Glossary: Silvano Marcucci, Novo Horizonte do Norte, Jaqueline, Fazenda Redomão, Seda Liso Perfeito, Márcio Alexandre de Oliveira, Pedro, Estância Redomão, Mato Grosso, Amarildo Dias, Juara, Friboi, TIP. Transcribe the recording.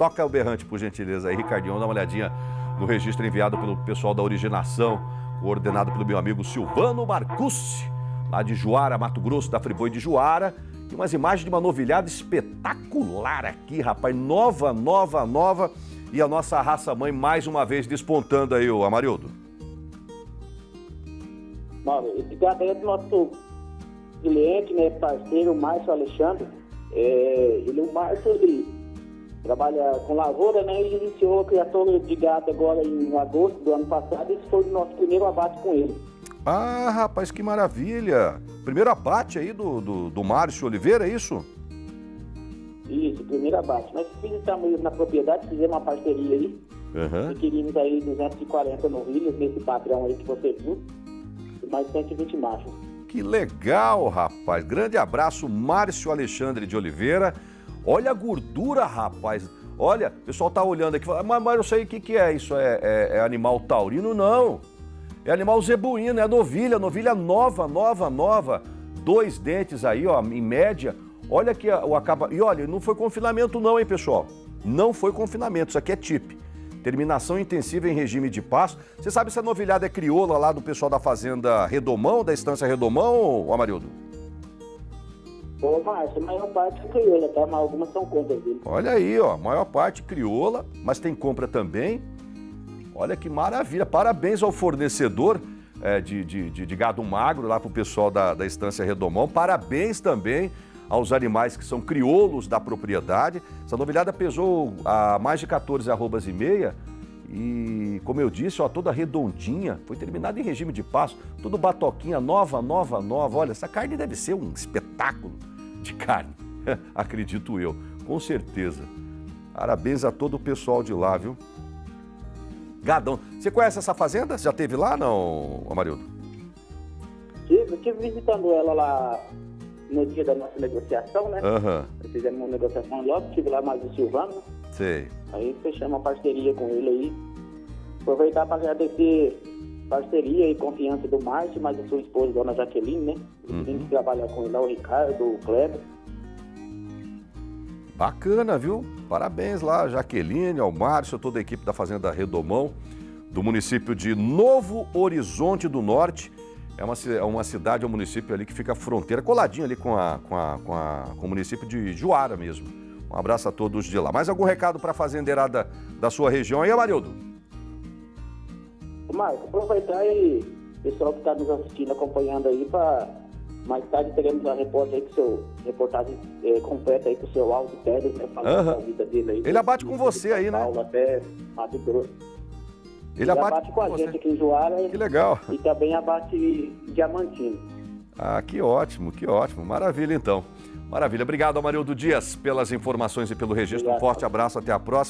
Toca o berrante, por gentileza, aí, Ricardinho. Dá uma olhadinha no registro enviado pelo pessoal da originação, coordenado pelo meu amigo Silvano Marcucci, lá de Juara, Mato Grosso, da Friboi de Juara. E umas imagens de uma novilhada espetacular aqui, rapaz. Nova. E a nossa raça-mãe mais uma vez despontando aí, ô Amarildo. Mano, esse gado aí é do nosso cliente, né, parceiro, o Márcio Alexandre. Ele é o Márcio, ele trabalha com lavoura, né, ele iniciou a criatura de gado agora em agosto do ano passado. Esse foi o nosso primeiro abate com ele. Ah, rapaz, que maravilha! Primeiro abate aí do Márcio Oliveira, é isso? Isso, primeiro abate. Nós visitamos na propriedade, fizemos uma parceria aí. Uhum. Adquirimos aí 240 novilhas nesse padrão aí que você viu. Mais 120 machos. Que legal, rapaz. Grande abraço, Márcio Alexandre de Oliveira. Olha a gordura, rapaz. Olha, o pessoal tá olhando aqui, fala, mas eu sei o que é isso. É animal taurino? Não. É animal zebuíno, é novilha nova. 2 dentes aí, ó, em média. Olha aqui o acaba. E olha, não foi confinamento não, hein, pessoal? Não foi confinamento, isso aqui é TIP. Terminação intensiva em regime de pasto. Você sabe se a novilhada é crioula lá do pessoal da Fazenda Redomão, da Estância Redomão, Amarildo? Ô, Márcio, a maior parte é crioula, tá? Mas algumas são compras dele. Olha aí, ó, maior parte crioula, mas tem compra também. Olha que maravilha, parabéns ao fornecedor de gado magro lá pro pessoal da Estância Redomão. Parabéns também aos animais que são crioulos da propriedade. Essa novilhada pesou mais de 14,5 arrobas. E, como eu disse, ó, toda redondinha. Foi terminada em regime de pasto. Tudo batoquinha, nova. Olha, essa carne deve ser um espetáculo de carne. Acredito eu, com certeza. Parabéns a todo o pessoal de lá, viu? Gadão. Você conhece essa fazenda? Você já teve lá, não, Amarildo? Estive visitando ela lá no dia da nossa negociação, né? Uhum. Fizemos uma negociação logo, estive lá mais o Silvano. Sei. Aí fechamos uma parceria com ele aí. Aproveitar para agradecer parceria e confiança do Márcio, mas a sua esposa, dona Jaqueline, né? Uhum. Tem que trabalhar com ele lá, o Ricardo, o Pedro. Bacana, viu? Parabéns lá, Jaqueline, ao Márcio, toda a equipe da Fazenda Redomão, do município de Novo Horizonte do Norte. É uma cidade, é um município ali que fica fronteira, coladinho ali com o município de Juara mesmo. Um abraço a todos de lá. Mais algum recado para a fazendeirada da sua região aí, Amarildo? Marco, aproveitar e o pessoal que está nos assistindo, acompanhando aí, para mais tarde teremos a reportagem completa aí com o seu Aldo Pedro, né, falando da vida dele aí. Ele abate com você aí, né? Até Mato Grosso. Ele abate com a gente aqui em Juara. Que legal. E também abate diamantino. Ah, que ótimo. Maravilha, então. Maravilha. Obrigado, Amarildo Dias, pelas informações e pelo registro. Obrigado. Um forte abraço, até a próxima.